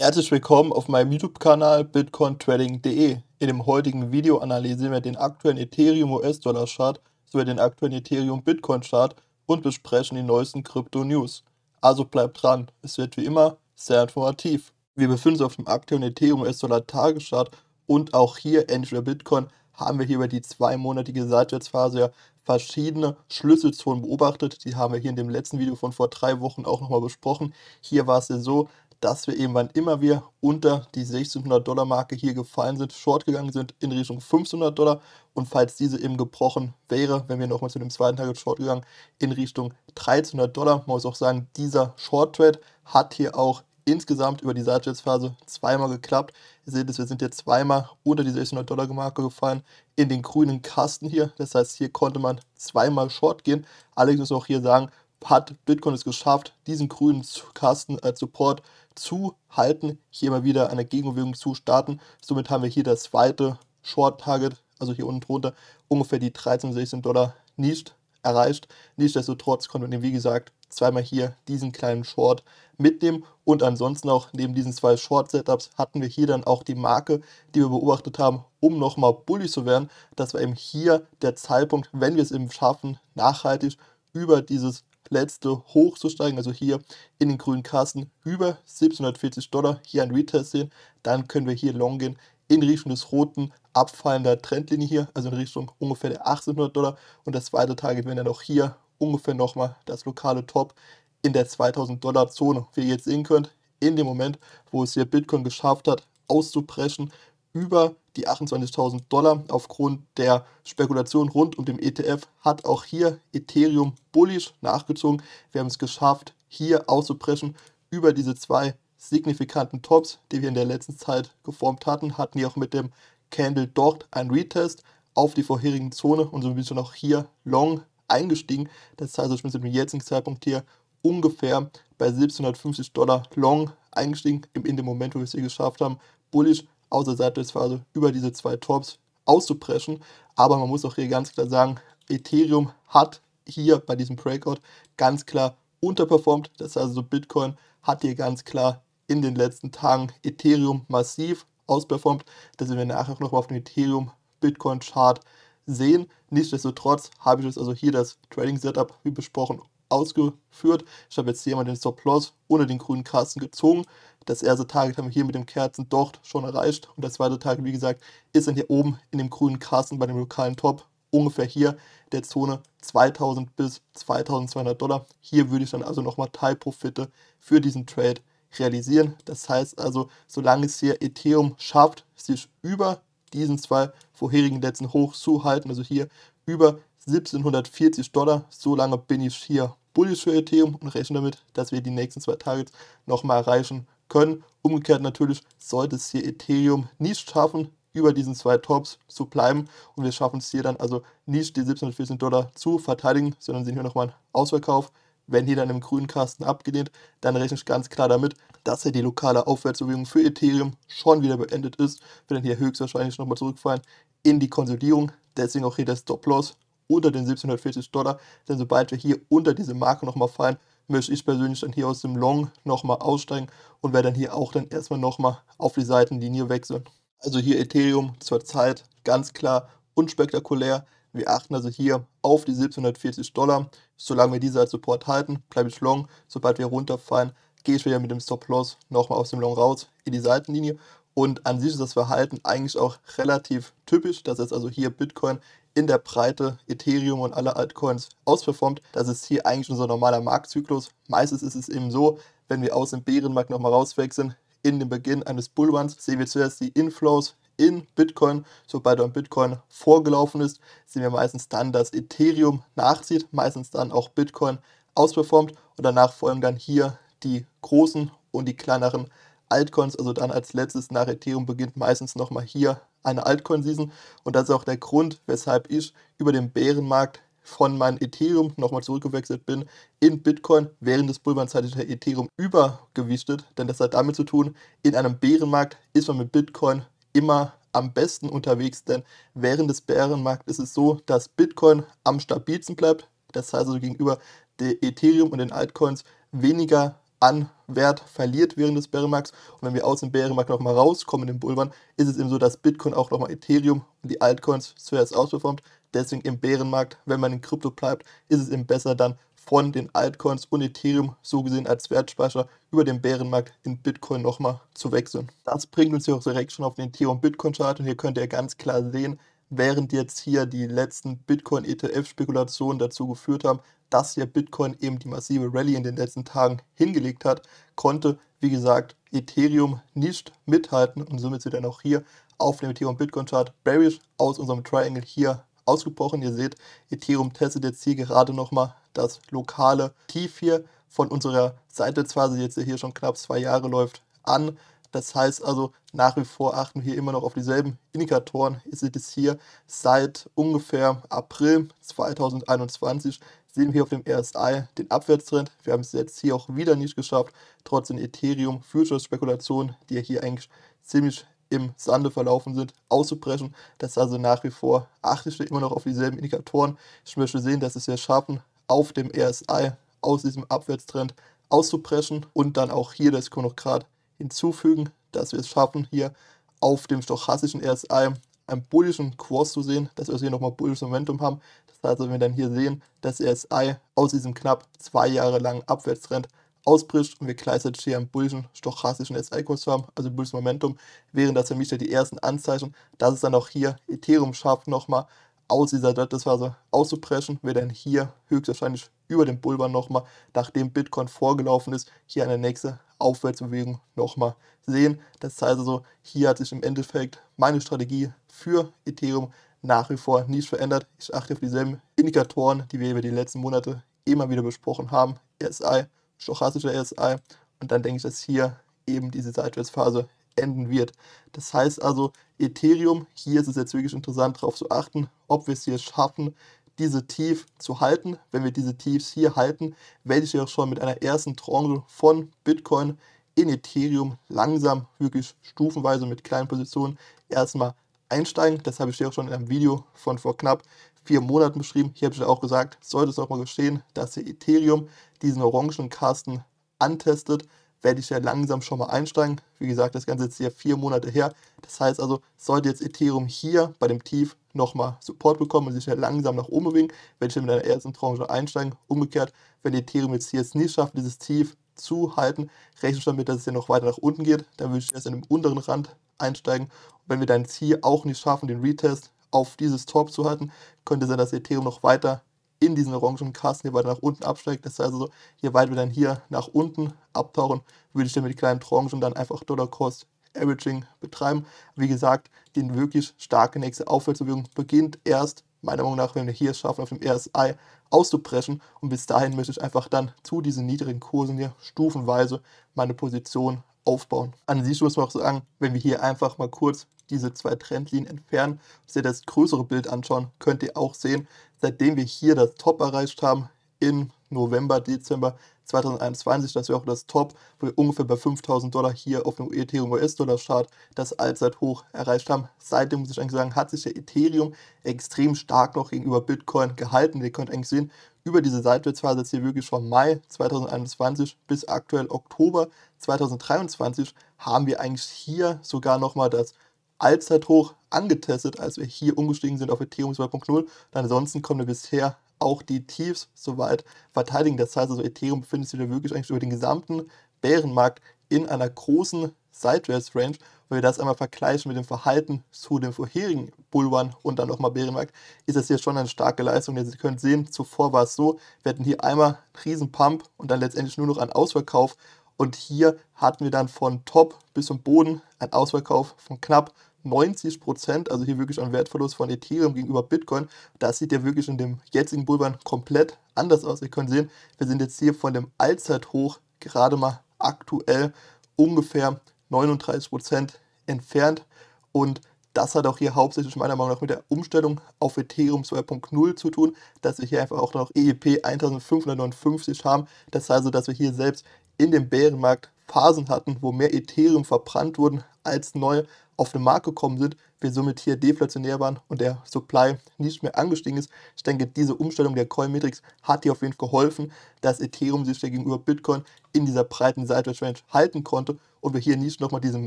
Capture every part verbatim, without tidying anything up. Herzlich willkommen auf meinem YouTube-Kanal Bitcoin-Trading.de. In dem heutigen Video analysieren wir den aktuellen Ethereum U S-Dollar-Chart sowie den aktuellen Ethereum Bitcoin-Chart und besprechen die neuesten Krypto-News. Also bleibt dran, es wird wie immer sehr informativ. Wir befinden uns auf dem aktuellen Ethereum U S-Dollar-Tageschart und auch hier, ähnlich wie Bitcoin, haben wir hier über die zweimonatige Seitwärtsphase ja verschiedene Schlüsselzonen beobachtet. Die haben wir hier in dem letzten Video von vor drei Wochen auch nochmal besprochen. Hier war es ja so, dass wir eben, wann immer wir unter die sechzehnhundert Dollar Marke hier gefallen sind, short gegangen sind in Richtung fünfzehnhundert Dollar, und falls diese eben gebrochen wäre, wenn wir nochmal zu dem zweiten Tag short gegangen, in Richtung dreizehnhundert Dollar, man muss auch sagen, dieser Short Trade hat hier auch insgesamt über die Seitwärtsphase zweimal geklappt. Ihr seht es, wir sind jetzt zweimal unter die sechzehnhundert Dollar Marke gefallen in den grünen Kasten hier, das heißt, hier konnte man zweimal short gehen. Allerdings muss auch hier sagen, hat Bitcoin es geschafft, diesen grünen Kasten als Support zu halten, hier mal wieder eine Gegenbewegung zu starten. Somit haben wir hier das zweite Short-Target, also hier unten drunter, ungefähr die dreizehn, sechzehn Dollar nicht erreicht. Nichtsdestotrotz konnten wir, wie gesagt, zweimal hier diesen kleinen Short mitnehmen, und ansonsten auch neben diesen zwei Short-Setups hatten wir hier dann auch die Marke, die wir beobachtet haben, um nochmal bullish zu werden. Das war eben hier der Zeitpunkt, wenn wir es eben schaffen, nachhaltig über dieses letzte hoch zu steigen, also hier in den grünen Kasten über siebzehnhundertvierzig Dollar, hier ein Retest sehen, dann können wir hier long gehen in Richtung des roten abfallender Trendlinie hier, also in Richtung ungefähr der achtzehnhundert Dollar, und das zweite Target wäre dann auch hier ungefähr nochmal das lokale Top in der zweitausend Dollar Zone. Wie ihr jetzt sehen könnt, in dem Moment, wo es hier Bitcoin geschafft hat, auszubrechen über die achtundzwanzigtausend Dollar aufgrund der Spekulation rund um den E T F, hat auch hier Ethereum bullish nachgezogen. Wir haben es geschafft, hier auszubrechen über diese zwei signifikanten Tops, die wir in der letzten Zeit geformt hatten, hatten hier auch mit dem Candle dort einen Retest auf die vorherigen Zone und so ein bisschen auch hier long eingestiegen. Das heißt, ich bin zum jetzigen Zeitpunkt hier ungefähr bei siebzehnhundertfünfzig Dollar long eingestiegen, in dem Moment, wo wir es hier geschafft haben, bullish aus der Seitwärtsphase über diese zwei Tops auszupreschen. Aber man muss auch hier ganz klar sagen, Ethereum hat hier bei diesem Breakout ganz klar unterperformt. Das heißt, so Bitcoin hat hier ganz klar in den letzten Tagen Ethereum massiv ausperformt. Das werden wir nachher noch mal auf dem Ethereum-Bitcoin-Chart sehen. Nichtsdestotrotz habe ich jetzt also hier das Trading-Setup, wie besprochen, ausgeführt. Ich habe jetzt hier mal den Stop-Loss unter den grünen Kasten gezogen. Das erste Target haben wir hier mit dem Kerzen dort schon erreicht, und das zweite Target, wie gesagt, ist dann hier oben in dem grünen Kasten bei dem lokalen Top, ungefähr hier der Zone zweitausend bis zweitausendzweihundert Dollar. Hier würde ich dann also nochmal Teilprofite für diesen Trade realisieren. Das heißt also, solange es hier Ethereum schafft, sich über diesen zwei vorherigen letzten Hoch zu halten, also hier über siebzehnhundertvierzig Dollar, solange bin ich hier bullish für Ethereum und rechne damit, dass wir die nächsten zwei Targets nochmal erreichen können. Umgekehrt natürlich, sollte es hier Ethereum nicht schaffen, über diesen zwei Tops zu bleiben, und wir schaffen es hier dann also nicht, die siebzehnhundertvierzehn Dollar zu verteidigen, sondern sehen hier nochmal einen Ausverkauf. Wenn hier dann im grünen Kasten abgelehnt, dann rechne ich ganz klar damit, dass hier die lokale Aufwärtsbewegung für Ethereum schon wieder beendet ist. Wir werden hier höchstwahrscheinlich nochmal zurückfallen in die Konsolidierung. Deswegen auch hier der Stop-Loss unter den siebzehnhundertvierzig Dollar, denn sobald wir hier unter diese Marke nochmal fallen, möchte ich persönlich dann hier aus dem Long nochmal aussteigen und werde dann hier auch dann erstmal nochmal auf die Seitenlinie wechseln. Also hier Ethereum zurzeit ganz klar unspektakulär. Wir achten also hier auf die siebzehnhundertvierzig Dollar. Solange wir diese als Support halten, bleibe ich long. Sobald wir runterfallen, gehe ich wieder mit dem Stop-Loss nochmal aus dem Long raus in die Seitenlinie. Und an sich ist das Verhalten eigentlich auch relativ typisch, dass jetzt also hier Bitcoin in der Breite Ethereum und alle Altcoins ausperformt. Das ist hier eigentlich unser normaler Marktzyklus. Meistens ist es eben so, wenn wir aus dem Bärenmarkt nochmal rauswechseln, in den Beginn eines Bullruns sehen wir zuerst die Inflows in Bitcoin. Sobald ein Bitcoin vorgelaufen ist, sehen wir meistens dann, dass Ethereum nachzieht, meistens dann auch Bitcoin ausperformt, und danach folgen dann hier die großen und die kleineren Altcoins, also dann als letztes nach Ethereum beginnt meistens nochmal hier eine Altcoin-Season, und das ist auch der Grund, weshalb ich über den Bärenmarkt von meinem Ethereum nochmal zurückgewechselt bin in Bitcoin. Während des Bullruns hatte ich Ethereum übergewichtet, denn das hat damit zu tun, in einem Bärenmarkt ist man mit Bitcoin immer am besten unterwegs, denn während des Bärenmarkts ist es so, dass Bitcoin am stabilsten bleibt, das heißt also gegenüber der Ethereum und den Altcoins weniger an Wert verliert während des Bärenmarkts. Und wenn wir aus dem Bärenmarkt nochmal rauskommen in den Bullrun, ist es eben so, dass Bitcoin auch nochmal Ethereum und die Altcoins zuerst ausperformt. Deswegen im Bärenmarkt, wenn man in Krypto bleibt, ist es eben besser, dann von den Altcoins und Ethereum so gesehen als Wertspeicher über den Bärenmarkt in Bitcoin nochmal zu wechseln. Das bringt uns hier auch direkt schon auf den Ethereum-Bitcoin-Chart und hier könnt ihr ganz klar sehen, während jetzt hier die letzten Bitcoin-E T F-Spekulationen dazu geführt haben, dass hier Bitcoin eben die massive Rallye in den letzten Tagen hingelegt hat, konnte, wie gesagt, Ethereum nicht mithalten und somit sind dann auch hier auf dem Ethereum-Bitcoin-Chart bearish aus unserem Triangle hier ausgebrochen. Ihr seht, Ethereum testet jetzt hier gerade nochmal das lokale Tief hier von unserer Seitwärtsphase, die jetzt hier schon knapp zwei Jahre läuft, an. Das heißt also, nach wie vor achten wir hier immer noch auf dieselben Indikatoren. Ihr seht es hier seit ungefähr April zweitausendeinundzwanzig, sehen wir hier auf dem R S I den Abwärtstrend. Wir haben es jetzt hier auch wieder nicht geschafft, trotz den Ethereum-Futures-Spekulationen, die ja hier eigentlich ziemlich im Sande verlaufen sind, auszubrechen. Das ist also nach wie vor, achte ich immer noch auf dieselben Indikatoren. Ich möchte sehen, dass es wir schaffen, auf dem R S I aus diesem Abwärtstrend auszubrechen und dann auch hier, das kann ich noch gerade hinzufügen, dass wir es schaffen, hier auf dem stochastischen R S I einen bullischen Cross zu sehen, dass wir hier nochmal bullisches Momentum haben. Das heißt, wenn wir dann hier sehen, dass R S I aus diesem knapp zwei Jahre langen Abwärtstrend ausbricht und wir gleichzeitig hier einen bullischen stochastischen R S I-Kurs haben, also bullisches Momentum, wären das für mich ja die ersten Anzeichen, dass es dann auch hier Ethereum schafft, nochmal aus dieser Seitwärtsphase auszubrechen, wir dann hier höchstwahrscheinlich über den Bullrun nochmal, nachdem Bitcoin vorgelaufen ist, hier eine nächste Aufwärtsbewegung nochmal sehen. Das heißt also, hier hat sich im Endeffekt meine Strategie für Ethereum nach wie vor nicht verändert. Ich achte auf dieselben Indikatoren, die wir über die letzten Monate immer wieder besprochen haben. R S I, stochastischer R S I und dann denke ich, dass hier eben diese Seitwärtsphase enden wird. Das heißt also, Ethereum, hier ist es jetzt wirklich interessant darauf zu achten, ob wir es hier schaffen, diese Tief zu halten. Wenn wir diese Tiefs hier halten, werde ich ja auch schon mit einer ersten Tranche von Bitcoin in Ethereum langsam, wirklich stufenweise mit kleinen Positionen erstmal einsteigen. Das habe ich dir auch schon in einem Video von vor knapp vier Monaten beschrieben. Hier habe ich ja auch gesagt, sollte es auch mal geschehen, dass der Ethereum diesen orangenen Kasten antestet, werde ich ja langsam schon mal einsteigen. Wie gesagt, das Ganze ist hier vier Monate her. Das heißt also, sollte jetzt Ethereum hier bei dem Tief nochmal Support bekommen und sich ja langsam nach oben bewegen, werde ich ja mit einer ersten Tranche einsteigen. Umgekehrt, wenn Ethereum jetzt hier es nicht schafft, dieses Tief zu halten, rechne ich damit, dass es ja noch weiter nach unten geht. Dann würde ich erst in dem unteren Rand einsteigen. Und wenn wir dann jetzt hier auch nicht schaffen, den Retest auf dieses Top zu halten, könnte es sein, dass Ethereum noch weiter in diesen orangen Kasten hier weiter nach unten absteigt. Das heißt also, je weiter wir dann hier nach unten abtauchen, würde ich dann mit den kleinen Tranchen dann einfach Dollar-Cost-Averaging betreiben. Wie gesagt, die wirklich starke nächste Aufwärtsbewegung beginnt erst, meiner Meinung nach, wenn wir hier es schaffen, auf dem R S I auszubrechen. Und bis dahin möchte ich einfach dann zu diesen niedrigen Kursen hier stufenweise meine Position aufbauen. An sich muss man auch sagen, wenn wir hier einfach mal kurz diese zwei Trendlinien entfernen und sich das größere Bild anschauen, könnt ihr auch sehen, seitdem wir hier das Top erreicht haben im November, Dezember zweitausendeinundzwanzig, das wäre auch das Top, wo wir ungefähr bei fünftausend Dollar hier auf dem Ethereum U S-Dollar-Chart das Allzeithoch erreicht haben. Seitdem muss ich eigentlich sagen, hat sich der Ethereum extrem stark noch gegenüber Bitcoin gehalten. Ihr könnt eigentlich sehen, über diese Seitwärtsphase jetzt hier wirklich von Mai zweitausendeinundzwanzig bis aktuell Oktober zweitausenddreiundzwanzig haben wir eigentlich hier sogar nochmal das Allzeithoch angetestet, als wir hier umgestiegen sind auf Ethereum zwei punkt null. Und ansonsten kommen wir bisher auch die Tiefs soweit verteidigen. Das heißt also, Ethereum befindet sich wieder wirklich eigentlich über den gesamten Bärenmarkt in einer großen Seitwärtsrange. Wenn wir das einmal vergleichen mit dem Verhalten zu dem vorherigen Bullrun und dann nochmal Bärenmarkt, ist das hier schon eine starke Leistung. Ihr könnt sehen, zuvor war es so, wir hatten hier einmal einen riesen Pump und dann letztendlich nur noch einen Ausverkauf. Und hier hatten wir dann von Top bis zum Boden einen Ausverkauf von knapp neunzig Prozent, also hier wirklich ein Wertverlust von Ethereum gegenüber Bitcoin. Das sieht ja wirklich in dem jetzigen Bullrun komplett anders aus. Ihr könnt sehen, wir sind jetzt hier von dem Allzeithoch gerade mal aktuell ungefähr neununddreißig Prozent entfernt und das hat auch hier hauptsächlich meiner Meinung nach mit der Umstellung auf Ethereum zwei punkt null zu tun, dass wir hier einfach auch noch E I P fünfzehnhundertneunundfünfzig haben. Das heißt also, dass wir hier selbst in dem Bärenmarkt Phasen hatten, wo mehr Ethereum verbrannt wurden, als neu auf den Markt gekommen sind, wir somit hier deflationär waren und der Supply nicht mehr angestiegen ist. Ich denke, diese Umstellung der Coin-Metrics hat hier auf jeden Fall geholfen, dass Ethereum sich gegenüber Bitcoin in dieser breiten Sideways-Range halten konnte und wir hier nicht nochmal diesen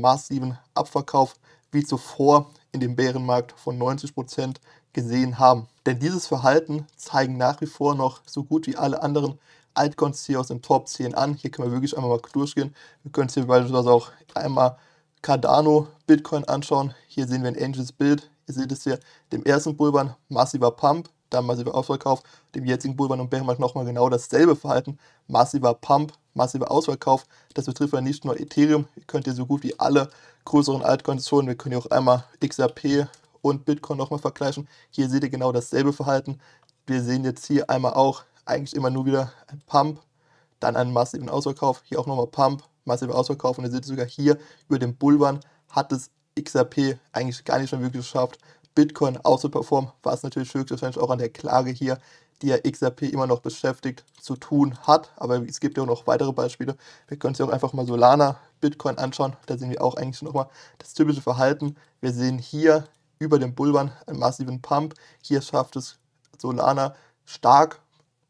massiven Abverkauf wie zuvor in dem Bärenmarkt von neunzig Prozent gesehen haben. Denn dieses Verhalten zeigen nach wie vor noch so gut wie alle anderen Altcoins hier aus den Top zehn an. Hier können wir wirklich einmal mal durchgehen. Wir können uns hier beispielsweise auch einmal Cardano, Bitcoin anschauen. Hier sehen wir ein ähnliches Bild. Ihr seht es hier, dem ersten Bullrun massiver Pump, dann massiver Ausverkauf. Dem jetzigen Bullrun und Bärenmarkt nochmal genau dasselbe Verhalten. Massiver Pump, massiver Ausverkauf. Das betrifft ja nicht nur Ethereum. Ihr könnt hier so gut wie alle größeren Altcoins holen. Wir können hier auch einmal X R P und Bitcoin nochmal vergleichen. Hier seht ihr genau dasselbe Verhalten. Wir sehen jetzt hier einmal auch eigentlich immer nur wieder ein Pump, dann einen massiven Ausverkauf, hier auch nochmal Pump, massiver Ausverkauf und ihr seht sogar hier über den Bullrun hat es X R P eigentlich gar nicht mehr wirklich geschafft, Bitcoin auszuperformen, was natürlich höchstwahrscheinlich auch an der Klage hier, die ja X R P immer noch beschäftigt, zu tun hat, aber es gibt ja auch noch weitere Beispiele. Wir können uns ja auch einfach mal Solana, Bitcoin anschauen, da sehen wir auch eigentlich nochmal das typische Verhalten. Wir sehen hier über den Bullrun einen massiven Pump, hier schafft es Solana stark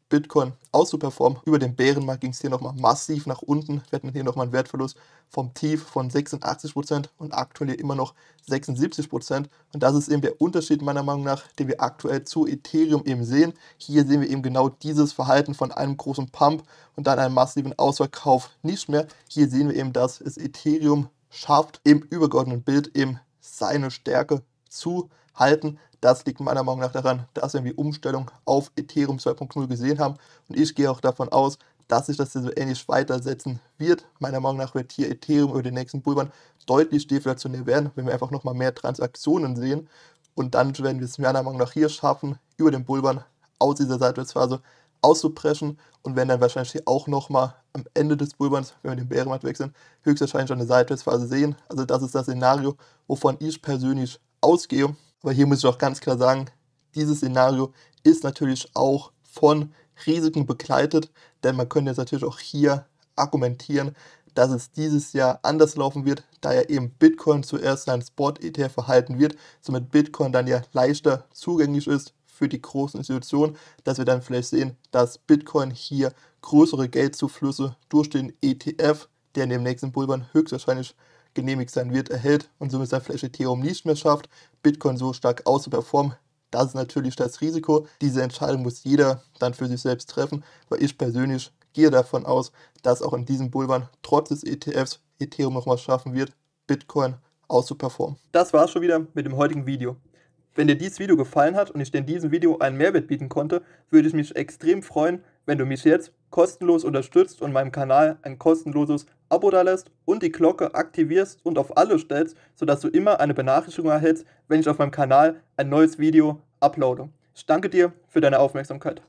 Bitcoin auszuperformen. Über den Bärenmarkt ging es hier nochmal massiv nach unten. Wir hatten hier nochmal einen Wertverlust vom Tief von sechsundachtzig Prozent und aktuell hier immer noch sechsundsiebzig Prozent. Und das ist eben der Unterschied meiner Meinung nach, den wir aktuell zu Ethereum eben sehen. Hier sehen wir eben genau dieses Verhalten von einem großen Pump und dann einem massiven Ausverkauf nicht mehr. Hier sehen wir eben, dass es Ethereum schafft, im übergeordneten Bild eben seine Stärke zu halten. Das liegt meiner Meinung nach daran, dass wir die Umstellung auf Ethereum zwei Punkt null gesehen haben und ich gehe auch davon aus, dass sich das hier so ähnlich weitersetzen wird. Meiner Meinung nach wird hier Ethereum über den nächsten Bullrun deutlich deflationär werden, wenn wir einfach nochmal mehr Transaktionen sehen und dann werden wir es meiner Meinung nach hier schaffen, über den Bullrun aus dieser Seitwärtsphase auszubrechen und werden dann wahrscheinlich hier auch nochmal am Ende des Bullruns, wenn wir den Bärenmarkt wechseln, höchstwahrscheinlich eine Seitwärtsphase sehen. Also das ist das Szenario, wovon ich persönlich ausgehe. Aber hier muss ich auch ganz klar sagen, dieses Szenario ist natürlich auch von Risiken begleitet, denn man könnte jetzt natürlich auch hier argumentieren, dass es dieses Jahr anders laufen wird, da ja eben Bitcoin zuerst ein Spot-E T F verhalten wird, somit Bitcoin dann ja leichter zugänglich ist für die großen Institutionen, dass wir dann vielleicht sehen, dass Bitcoin hier größere Geldzuflüsse durch den E T F, der in dem nächsten Bullrun höchstwahrscheinlich genehmigt sein wird, erhält und somit sein Flash Ethereum nicht mehr schafft, Bitcoin so stark auszuperformen. Das ist natürlich das Risiko. Diese Entscheidung muss jeder dann für sich selbst treffen, weil ich persönlich gehe davon aus, dass auch in diesem Bullrun trotz des E T Fs Ethereum nochmal schaffen wird, Bitcoin auszuperformen. Das war's schon wieder mit dem heutigen Video. Wenn dir dieses Video gefallen hat und ich dir in diesem Video einen Mehrwert bieten konnte, würde ich mich extrem freuen, wenn du mich jetzt kostenlos unterstützt und meinem Kanal ein kostenloses Abo da lässt und die Glocke aktivierst und auf alle stellst, sodass du immer eine Benachrichtigung erhältst, wenn ich auf meinem Kanal ein neues Video uploade. Ich danke dir für deine Aufmerksamkeit.